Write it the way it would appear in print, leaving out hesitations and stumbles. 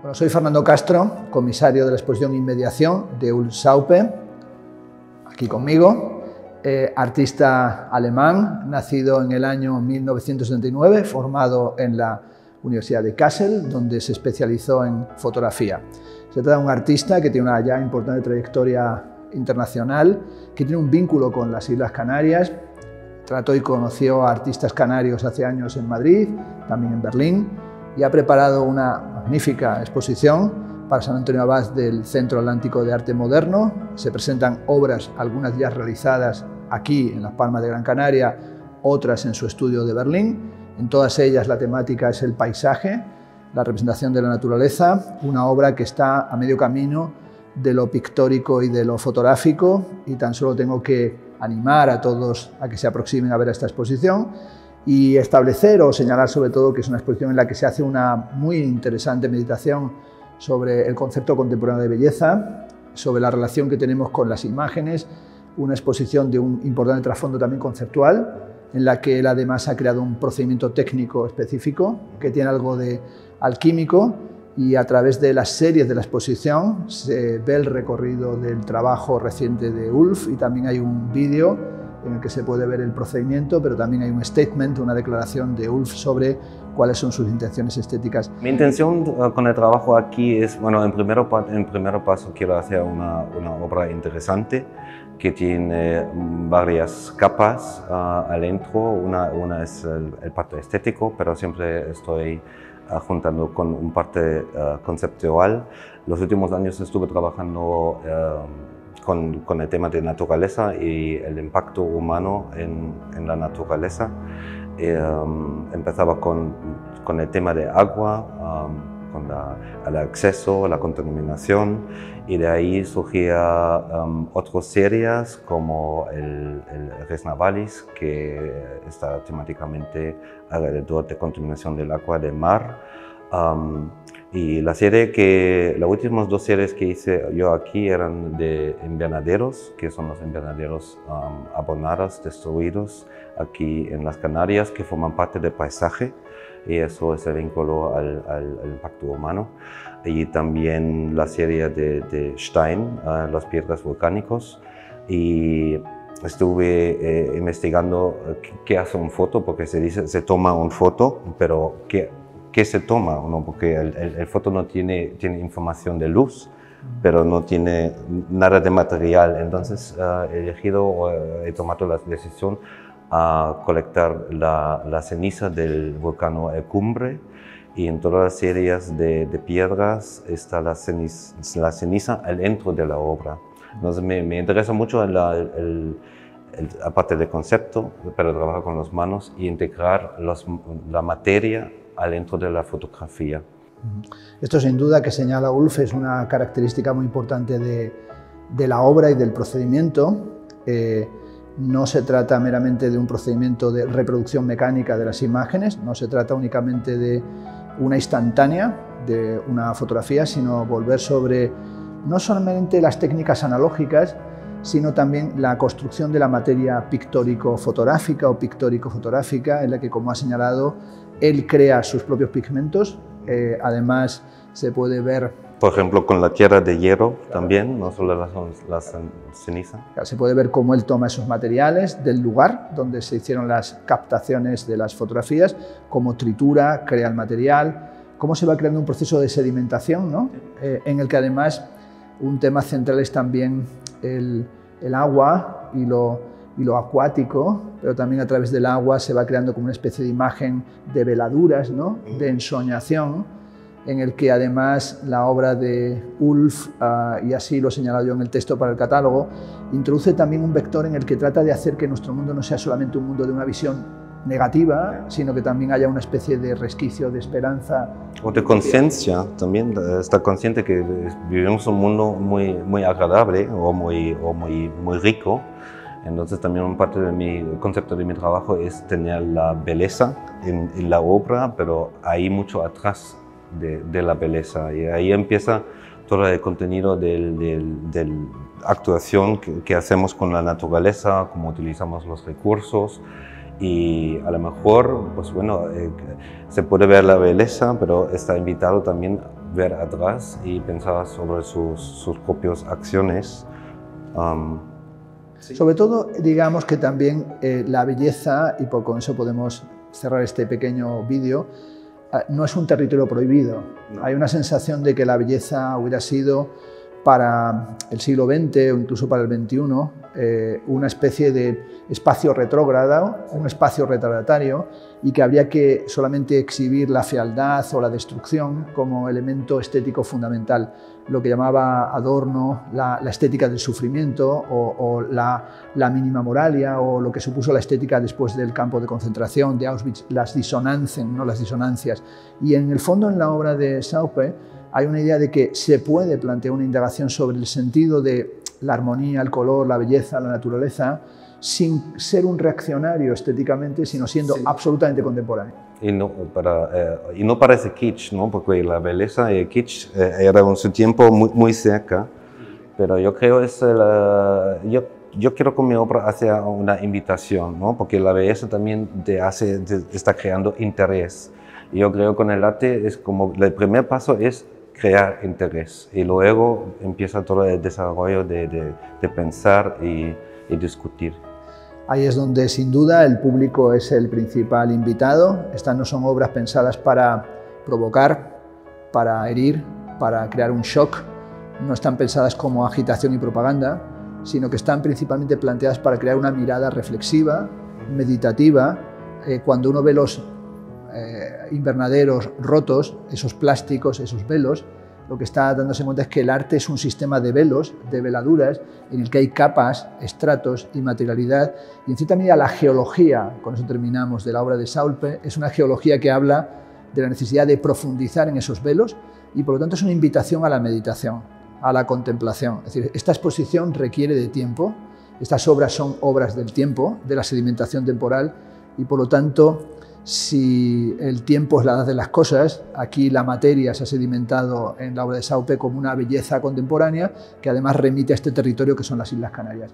Bueno, soy Fernando Castro, comisario de la exposición Inmediación de Ulf Saupe, aquí conmigo, artista alemán, nacido en el año 1979, formado en la Universidad de Kassel, donde se especializó en fotografía. Se trata de un artista que tiene una ya importante trayectoria internacional, que tiene un vínculo con las Islas Canarias. Trató y conoció a artistas canarios hace años en Madrid, también en Berlín, y ha preparado una magnífica exposición para San Antonio Abad del Centro Atlántico de Arte Moderno. Se presentan obras, algunas ya realizadas aquí en Las Palmas de Gran Canaria, otras en su estudio de Berlín. En todas ellas la temática es el paisaje, la representación de la naturaleza, una obra que está a medio camino de lo pictórico y de lo fotográfico, y tan solo tengo que animar a todos a que se aproximen a ver esta exposición y establecer o señalar sobre todo que es una exposición en la que se hace una muy interesante meditación sobre el concepto contemporáneo de belleza, sobre la relación que tenemos con las imágenes, una exposición de un importante trasfondo también conceptual, en la que él además ha creado un procedimiento técnico específico que tiene algo de alquímico, y a través de las series de la exposición se ve el recorrido del trabajo reciente de Ulf, y también hay un vídeo en el que se puede ver el procedimiento, pero también hay un statement, una declaración de Ulf sobre cuáles son sus intenciones estéticas. Mi intención con el trabajo aquí es, bueno, en primer paso quiero hacer una obra interesante que tiene varias capas adentro. Una es el parte estético, pero siempre estoy juntando con un parte conceptual. Los últimos años estuve trabajando con el tema de naturaleza y el impacto humano en la naturaleza. Empezaba con el tema de agua, con el acceso, la contaminación, y de ahí surgía otras series como el Resnavalis, que está temáticamente alrededor de contaminación del agua, del mar. Y las últimas dos series que hice yo aquí eran de invernaderos, que son los invernaderos abandonados, destruidos aquí en las Canarias, que forman parte del paisaje, y eso es el vínculo al impacto humano. Y también la serie de Stein, las piedras volcánicas. Y estuve investigando qué hace un foto, porque se toma un foto, pero ¿qué se toma? ¿No? Porque el foto no tiene información de luz, pero no tiene nada de material. Entonces he tomado la decisión a colectar la ceniza del volcán El Cumbre, y en todas las series de piedras está la ceniza dentro de la obra. Entonces me interesa mucho aparte del concepto, pero trabajar con las manos y integrar la materia adentro de la fotografía. Esto sin duda que señala Ulf es una característica muy importante de la obra y del procedimiento. No se trata meramente de un procedimiento de reproducción mecánica de las imágenes, no se trata únicamente de una instantánea de una fotografía, sino volver sobre no solamente las técnicas analógicas, sino también la construcción de la materia pictórico-fotográfica o pictórico-fotográfica, en la que, como ha señalado, él crea sus propios pigmentos. Además, se puede ver, por ejemplo, con la tierra de hierro también, no solo la ceniza. Se puede ver cómo él toma esos materiales del lugar donde se hicieron las captaciones de las fotografías, cómo tritura, crea el material, cómo se va creando un proceso de sedimentación, ¿no? En el que además un tema central es también el agua y lo acuático, pero también a través del agua se va creando como una especie de imagen de veladuras, ¿no? De ensoñación, en el que además la obra de Ulf, y así lo he señalado yo en el texto para el catálogo, introduce también un vector en el que trata de hacer que nuestro mundo no sea solamente un mundo de una visión negativa, sino que también haya una especie de resquicio de esperanza. O de conciencia, también estar consciente que vivimos un mundo muy, muy agradable o muy rico. Entonces también parte de mi concepto de mi trabajo es tener la belleza en la obra, pero hay mucho atrás de la belleza, y ahí empieza todo el contenido de la actuación que hacemos con la naturaleza, cómo utilizamos los recursos. Y a lo mejor, pues bueno, se puede ver la belleza, pero está invitado también ver atrás y pensar sobre sus propias acciones. Sí. Sobre todo, digamos que también la belleza, y con eso podemos cerrar este pequeño vídeo, no es un territorio prohibido. No. Hay una sensación de que la belleza hubiera sido para el siglo XX o incluso para el XXI una especie de espacio retrógrado, un espacio retardatario, y que habría que solamente exhibir la fealdad o la destrucción como elemento estético fundamental. Lo que llamaba Adorno la estética del sufrimiento o la mínima moralia, o lo que supuso la estética después del campo de concentración de Auschwitz, las disonancias, ¿no? Las disonancias. Y en el fondo, en la obra de Saupe, hay una idea de que se puede plantear una indagación sobre el sentido de la armonía, el color, la belleza, la naturaleza, sin ser un reaccionario estéticamente, sino siendo absolutamente contemporáneo. Y no parece kitsch, ¿no? Porque la belleza y el kitsch era en su tiempo muy, muy cerca, pero yo creo es yo quiero con mi obra hacer una invitación, ¿no? Porque la belleza también está creando interés. Yo creo que con el arte es como el primer paso es crear interés y luego empieza todo el desarrollo de pensar y discutir. Ahí es donde sin duda el público es el principal invitado. Estas no son obras pensadas para provocar, para herir, para crear un shock. No están pensadas como agitación y propaganda, sino que están principalmente planteadas para crear una mirada reflexiva, meditativa. Cuando uno ve los invernaderos rotos, esos plásticos, esos velos, lo que está dándose cuenta es que el arte es un sistema de velos, de veladuras, en el que hay capas, estratos y materialidad. Y en cierta medida la geología, con eso terminamos, de la obra de Saupe, es una geología que habla de la necesidad de profundizar en esos velos y por lo tanto es una invitación a la meditación, a la contemplación. Es decir, esta exposición requiere de tiempo, estas obras son obras del tiempo, de la sedimentación temporal y por lo tanto, si el tiempo es la edad de las cosas, aquí la materia se ha sedimentado en la obra de Saupe como una belleza contemporánea que además remite a este territorio que son las Islas Canarias.